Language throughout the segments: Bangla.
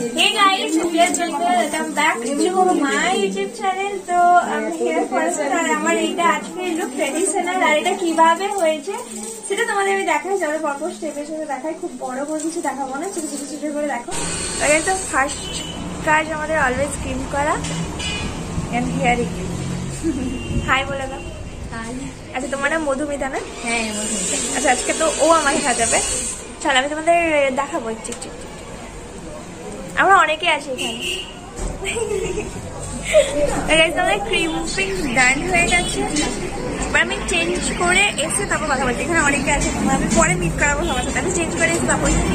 Hey guys, Julia welcome back to my YouTube channel. So I'm here first and I'm going to look traditional and I'm going to see how it is. I'm going to see how it is. First card always cream and here it is. Hi Bolaga. Hi. Acha tomar naam Madhumita na? Hai Madhumita. Acha ajke to o amar sathe abe. Chalo ami tomader dekhabo chik. আমরা অনেকে আছি এখানে। गाइस তাহলে ক্রিম পিং ডান হয়ে গেছে। এবার আমি চেঞ্জ করে এসে তারপর কথা বলতে এখানে অনেকে আছে। আমি পরে মিট করাবো সবার সাথে। আমি চেঞ্জ করে এসে তারপর কথা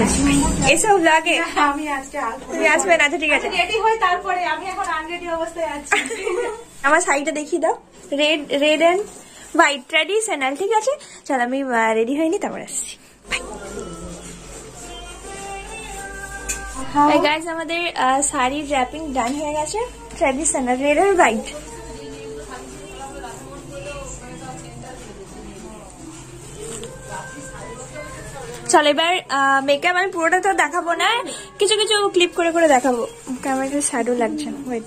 বলছি। এসব লাগে আমি আজকে আসব। তুমি আসবে না ঠিক আছে। রেডি হই তারপরে আমি এখন আনরেডি অবস্থায় আছি। আমার শাড়িটা দেখিয়ে দাও। রেড এন্ড হোয়াইট ট্র্যাডিশনাল ঠিক আছে। চল আমি রেডি হইনি তারপর আসছি। Hey guys, আমাদের শাড়ি wrapping done হয়ে গেছে। Traditional red and white. চলো এবার মেকআপ আমি পুরোটা তো দেখাবো না, কিছু কিছু ক্লিপ করে করে দেখাবো। ক্যামেরাতে শ্যাডো লাগছে না। Wait.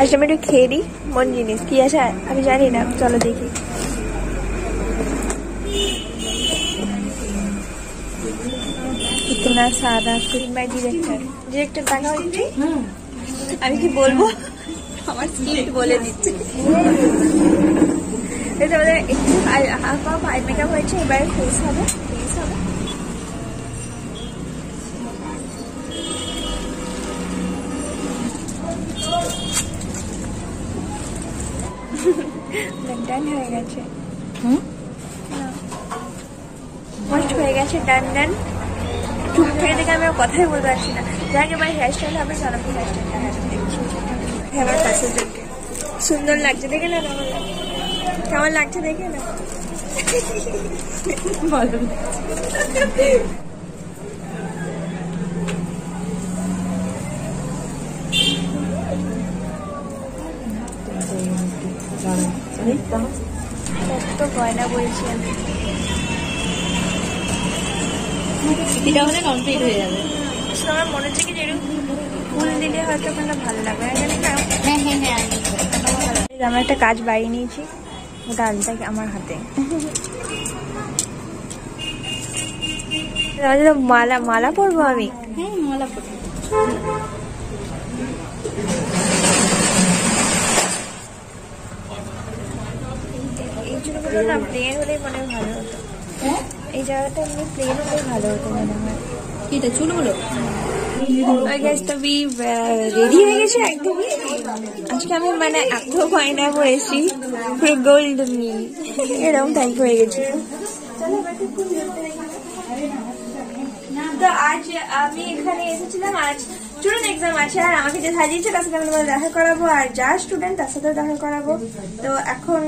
আচ্ছা আমি একটু খেয়ে দিই মন জিনিস কি আছে আমি জানি না। চলো দেখি না সাদা স্ক্রিন বাই ডিরেক্টর দেখা হচ্ছে। আমি কি বলবো আমার স্ক্রিপ্ট বলে দিচ্ছে। আই মেকআপ হয়েছে এবার ফেস হবে। ডান হয়ে গেছে। ফার্স্ট হয়ে গেছে ডান ডান। চুপ থেকে দেখে আমি কথাই বলতে পারছি না। যাই এবার হেয়ার স্টাইল হবে। চলো হেয়ার স্টাইলটা দেখছি আমার কাছে দেখে সুন্দর লাগছে। দেখে না কেমন লাগছে দেখে না বলো। তো গয়না বলছি আমি এটা হলে কমপ্লিট হয়ে যাবে। আমার মনে হচ্ছে কি যেরকম ফুল দিলে হয়তো আপনার ভালো লাগবে। আমার একটা কাজ বাড়িয়ে নিয়েছি ওটা আলতা আমার হাতে। মালা মালা পরবো আমি। হ্যাঁ মালা পরবো। এই জন্য না প্লেন হলে মনে ভালো হতো। এই জায়গাটা এমনি প্লেন হলে ভালো হতো মনে হয়। এটা চুলগুলো তবে রেডি হয়ে গেছে একদমই। আজকে আমি মানে এত গয়না পরেছি পুরো গোল্ড নিয়ে এরকম টাইপ হয়ে গেছে। তো আজ আমি এখানে এসেছিলাম। আজ স্টুডেন্ট এক্সাম আছে আর আমাকে যে সাজিয়েছে তার সাথে আমি দেখা করাবো। আর যা স্টুডেন্ট তার সাথে দেখা করাবো। তো এখন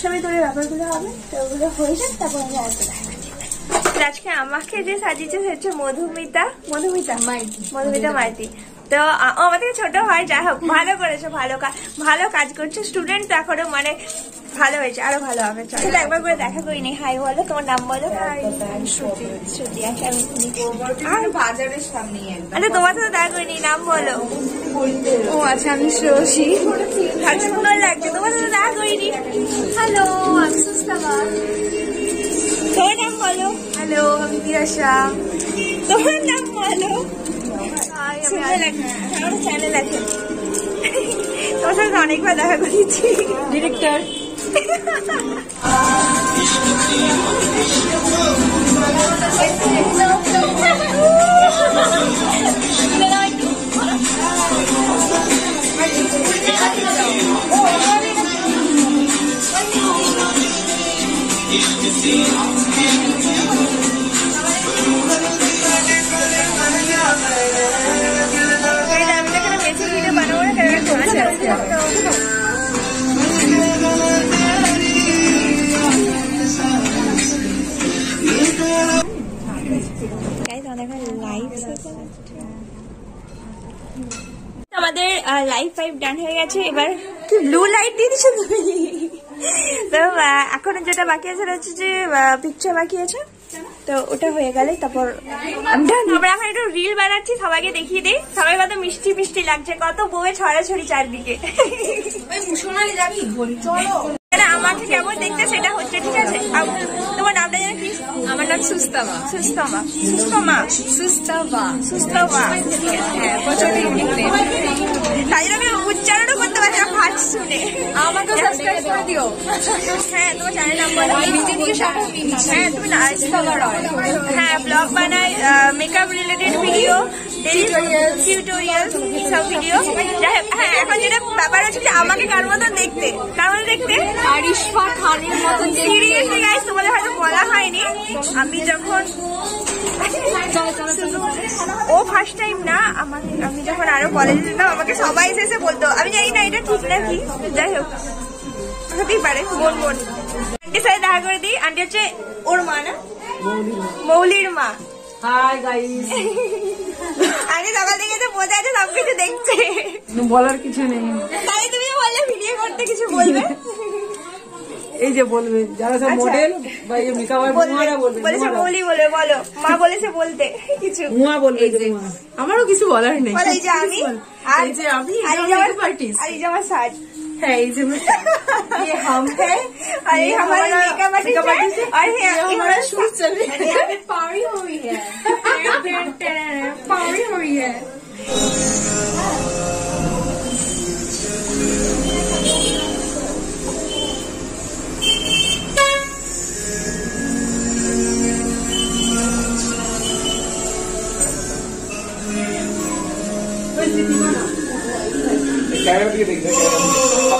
ছবি তোলে ব্যাপারগুলো হবে। তো ওগুলো হয়ে যাক তারপর আমি আসতে দেখা। আজকে আমাকে যে সাজিয়েছে সে হচ্ছে মধুমিতা মাইতি। তো আমার থেকে ছোট হয়। যাই হোক ভালো করেছে, ভালো কাজ করছে। স্টুডেন্ট তো এখনো মানে ভালো হয়েছে, আরো ভালো হবে। সেটা একবার করে দেখা করিনি। হাই বলো, তোমার নাম বলো। আচ্ছা তোমার সাথে দেখা করিনি, নাম বলো। ও আচ্ছা আমি শ্রেয়সী। সুন্দর লাগছে তোমার সাথে দেখা করিনি। হ্যালো আমি সুস্থাবা। তোমার নাম বলো। হ্যালো আমি বিয়াশা। তোমার নাম বলো। সুন্দর লাগছে। আমার চ্যানেল আছে। অনেকবার দেখা করেছি ডিরেক্টর। আমাদের লাইফ ফাইভ ডান হয়ে গেছে। এবার ব্লু লাইট দিয়ে দিচ্ছ তুমি তো, এখন যেটা বাকি আছে হচ্ছে যে পিকচার বাকি আছে, তো ওটা হয়ে গেলে তারপর আমরা এখন একটু রিল বানাচ্ছি, সবাইকে দেখিয়ে দিই। সবাই কত মিষ্টি মিষ্টি লাগছে, কত বউয়ে ছড়াছড়ি চারদিকে। আমাকে কেমন দেখতে সেটা হচ্ছে ঠিক আছে। তোমার নামটা জানো কি? আমার নাম সুস্তমা। সুস্তমা সুস্তমা সুস্তমা সুস্তমা। হ্যাঁ প্রচন্ড ইউনিক নেম, তাই জন্য আমি উচ্চারণও করতে পারছি না ফার্স্ট শুনে। আমাকে সাবস্ক্রাইব করে দিও। হ্যাঁ তোমার চ্যানেল নাম বলো। হ্যাঁ তুমি সুস্তমা রয়। হ্যাঁ ব্লগ বানাই, মেকআপ রিলেটেড ভিডিও, টিউটোরিয়াল সব ভিডিও। হ্যাঁ এখন যেটা ব্যাপার হচ্ছে যে আমাকে কার মতন দেখতে, কার মতন দেখতে আরিশফা খানের মতন। সিরিয়াসলি গাইস তোমাদের হয়তো বলা হয়নি, আমি যখন ও ফার্স্ট টাইম না আমাকে, আমি যখন আরো কলেজে যেতাম আমাকে সবাই এসে বলতো, আমি জানি না এটা ঠিক নাকি, যাই হোক হতেই পারে। বোন বোন আন্টির সাথে দেখা করে দিই। আন্টি হচ্ছে ওর মা না, মৌলির মা। আরে সকাল থেকে তো বোঝা যাচ্ছে সবকিছু দেখছে, বলার কিছু নেই। তাই তুমি বললে ভিডিও করতে, কিছু বলবে? এই যে বলবে যারা সব মডেল বা এই মেকআপ আর বুয়ারা বলবে, বলেছে মৌলি বলে, বলো মা বলেছে বলতে কিছু, বুয়া বলবে। আমারও কিছু বলার নেই। এই যে আমি, আর এই যে আমি, আর এই যে আমার আর্টিস্ট, আর এই যে আমার সাজ। হ্যাঁ এই যে ये हम है और ये हमारा मेकअप आर्टिस्ट और ये हमारा शूट चल रही है। ये पारी हुई है, पारी हुई है। कैमरा भी देख कैमरा को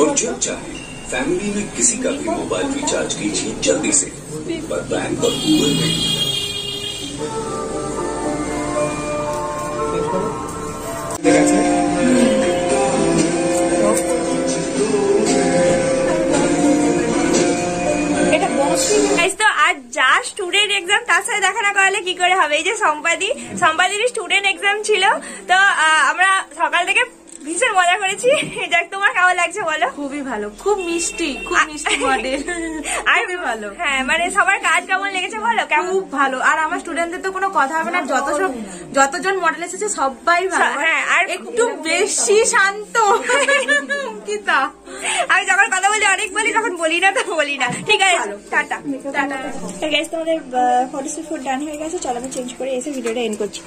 और जब चाहे फैमिली में किसी का भी मोबाइल रिचार्ज कीजिए जल्दी से पर बैंक और गूगल में। तो आज जा স্টুডেন্ট এক্সাম, তার সাথে দেখা না করালে কি করে হবে? এই যে সম্পাদি, সম্পাদির স্টুডেন্ট এক্সাম ছিল, তো আমরা সকাল থেকে ভীষণ মজা করেছি। যাক তোমার কেমন লাগছে বলো? খুবই ভালো, খুব মিষ্টি, খুব মিষ্টি মডেল। আর ভালো, হ্যাঁ মানে সবার কাজ কেমন লেগেছে বলো? খুব ভালো। আর আমার স্টুডেন্টদের তো কোনো কথা হবে না, যতজন মডেল এসেছে সবাই ভালো। হ্যাঁ আর একটু বেশি শান্ত গীতা। আমি যখন কথা বলি অনেক বলি, যখন বলি না তো বলি না। ঠিক আছে টাটা। তোমাদের ফটোশুট ফুট ডান হয়ে গেছে, চলো আমি চেঞ্জ করে এসে ভিডিওটা এন্ড করছি।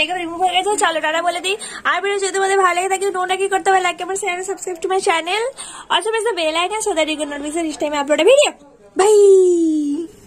মেকআপ রিমুভ হয়ে গেছে, চলো টাটা বলে দিই। আর ভিডিও যদি তোমাদের ভালো লাগে থাকে নোটা কি করতে হবে, like comment share and subscribe to my channel. Also press the bell icon so that you can not miss each time upload a video. By.